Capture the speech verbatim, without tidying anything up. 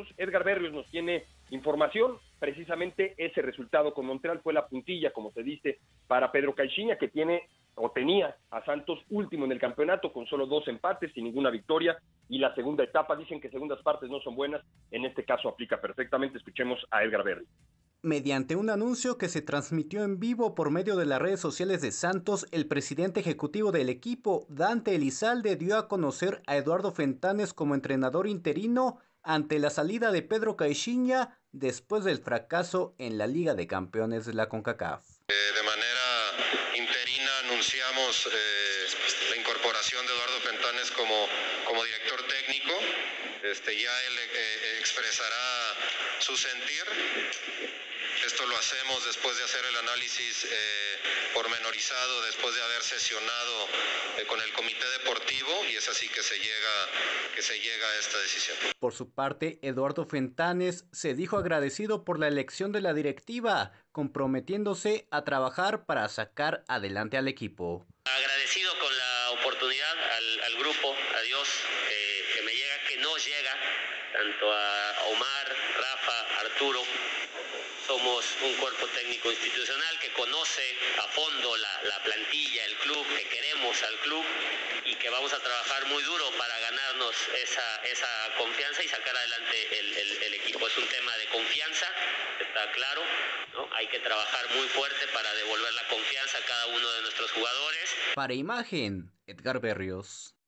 minutos. Edgar Berrios nos tiene información. Precisamente ese resultado con Montreal fue la puntilla, como se dice, para Pedro Caixinha, que tiene o tenía a Santos último en el campeonato con solo dos empates, sin ninguna victoria, y la segunda etapa, dicen que segundas partes no son buenas, en este caso aplica perfectamente. Escuchemos a Edgar Berrios. Mediante un anuncio que se transmitió en vivo por medio de las redes sociales de Santos, el presidente ejecutivo del equipo, Dante Elizalde, dio a conocer a Eduardo Fentanes como entrenador interino ante la salida de Pedro Caixinha después del fracaso en la Liga de Campeones de la CONCACAF. Eh, de manera interina anunciamos eh, la incorporación de Eduardo Fentanes como, como director técnico. Este, ya él eh, expresará su sentir. Esto lo hacemos después de hacer el análisis eh, pormenorizado, después de haber sesionado eh, con el comité deportivo, y es así que se llega, que se llega a esta decisión. Por su parte, Eduardo Fentanes se dijo agradecido por la elección de la directiva, comprometiéndose a trabajar para sacar adelante al equipo. Agradecido con la oportunidad al, al grupo, a Dios, eh, que me llega, que nos llega, tanto a Omar, Rafa, Arturo. Somos un cuerpo técnico institucional que conoce a fondo la, la plantilla, el club, que queremos al club y que vamos a trabajar muy duro para ganarnos esa, esa confianza y sacar adelante el, el, el equipo. Es un tema de confianza, está claro, ¿no? Hay que trabajar muy fuerte para devolver la confianza a cada uno de nuestros jugadores. Para Imagen, Edgar Berrios.